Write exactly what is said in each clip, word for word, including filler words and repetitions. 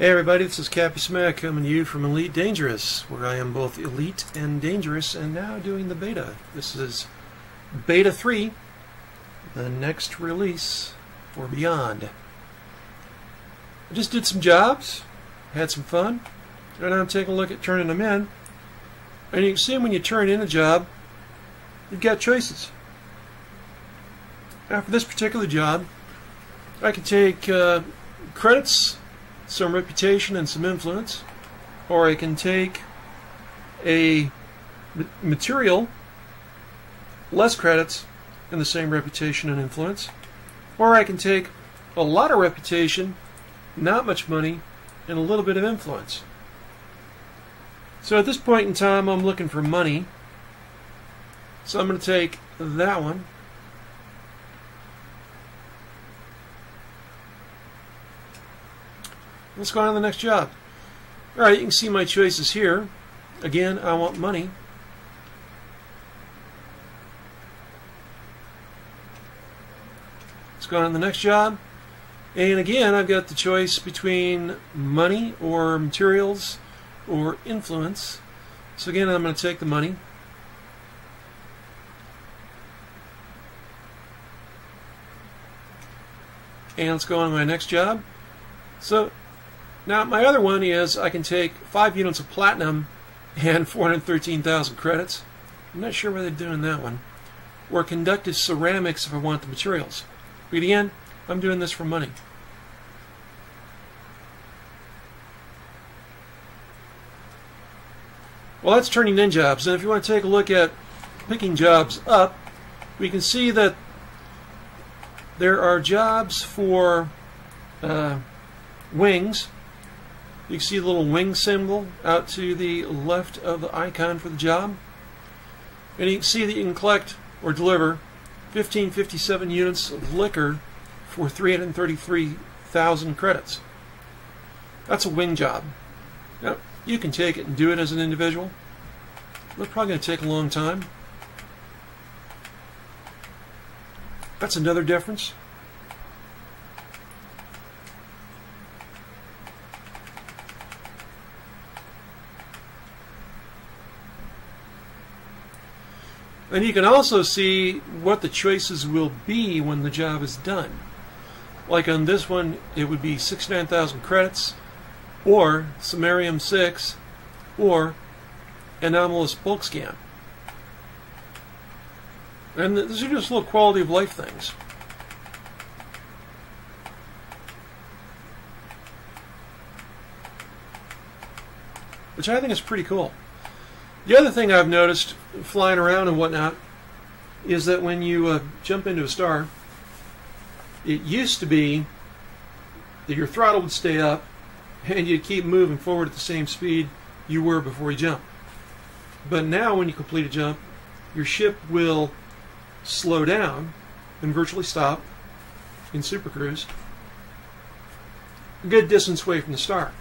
Hey everybody, this is Cappy Smack coming to you from Elite Dangerous, where I am both elite and dangerous, and now doing the beta. This is Beta three, the next release for Beyond. I just did some jobs, had some fun, and I'm taking a look at turning them in. And you can see when you turn in a job, you've got choices. Now for this particular job, I can take uh, credits, some reputation, and some influence, or I can take a material, less credits, and the same reputation and influence, or I can take a lot of reputation, not much money, and a little bit of influence. So at this point in time, I'm looking for money, so I'm going to take that one. Let's go on to the next job. Alright, you can see my choices here. Again, I want money. Let's go on to the next job. And again, I've got the choice between money or materials or influence. So again, I'm going to take the money. And let's go on to my next job. So now, my other one is I can take five units of platinum and four hundred thirteen thousand credits. I'm not sure why they're doing that one. Or conductive ceramics if I want the materials. But again, I'm doing this for money. Well, that's turning in jobs. And if you want to take a look at picking jobs up, we can see that there are jobs for uh, wings. You can see the little wing symbol out to the left of the icon for the job. And you can see that you can collect or deliver fifteen fifty-seven units of liquor for three hundred thirty-three thousand credits. That's a wing job. Now, you can take it and do it as an individual. They're probably going to take a long time. That's another difference. And you can also see what the choices will be when the job is done. Like on this one, it would be sixty-nine thousand credits, or Samarium six, or Anomalous Bulk Scan. And these are just little quality of life things. Which I think is pretty cool. The other thing I've noticed flying around and whatnot is that when you uh, jump into a star, it used to be that your throttle would stay up and you'd keep moving forward at the same speed you were before you jumped. But now when you complete a jump, your ship will slow down and virtually stop in Super Cruise a good distance away from the star.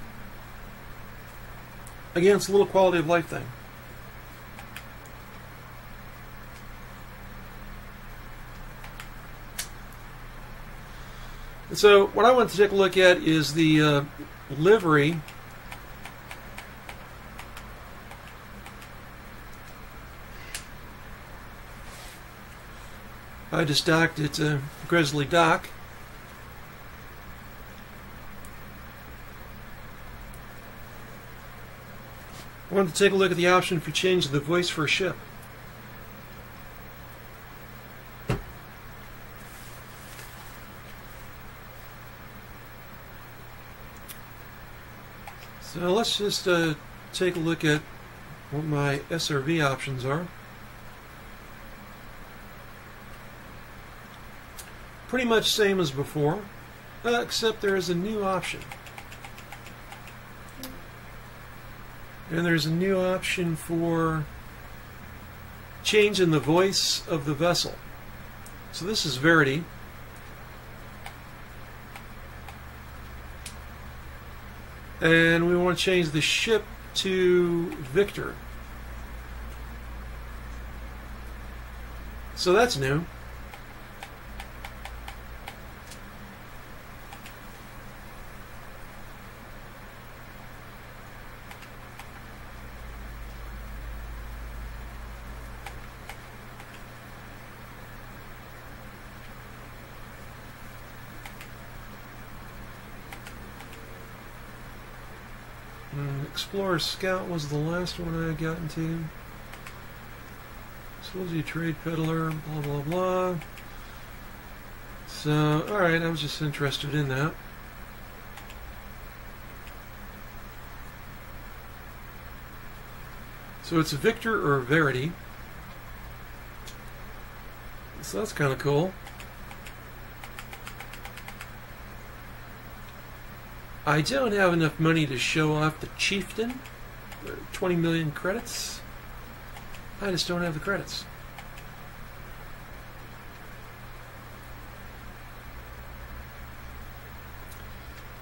Again, it's a little quality of life thing. So what I want to take a look at is the uh, livery I just docked at uh, Grizzly Dock. I wanted to take a look at the option for changing the voice for a ship. So let's just uh, take a look at what my S R V options are. Pretty much same as before, except there is a new option. And there's a new option for changing the voice of the vessel. So this is Verity. And we want to change the ship to Victor. So that's new. Explorer Scout was the last one I had gotten to. So was he a trade peddler, blah, blah, blah. So, alright, I was just interested in that. So it's Victor or Verity. So that's kind of cool. I don't have enough money to show off the Chieftain. twenty million credits. I just don't have the credits.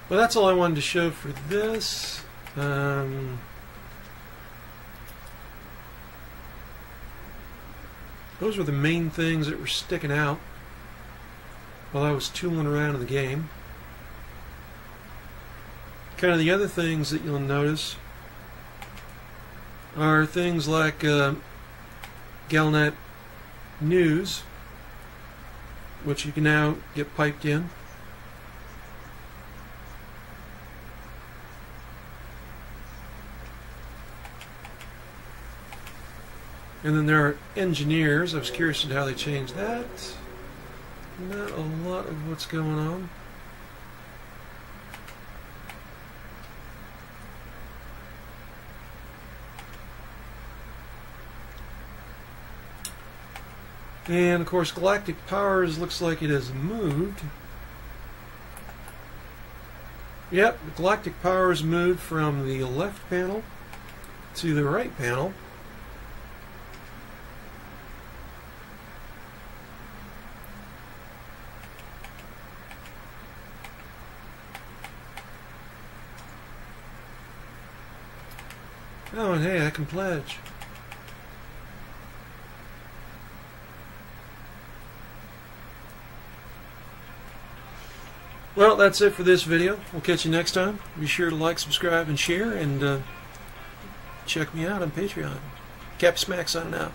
Well, that's all I wanted to show for this. Um, those were the main things that were sticking out while I was tooling around in the game. Kind of the other things that you'll notice are things like uh, Galnet News, which you can now get piped in. And then there are engineers. I was curious at how they changed that. Not a lot of what's going on. And of course, Galactic Powers looks like it has moved. Yep, Galactic Powers moved from the left panel to the right panel. Oh, and hey, I can pledge. Well, that's it for this video. We'll catch you next time. Be sure to like, subscribe, and share, and uh, check me out on Patreon. Cappy Smack signing out.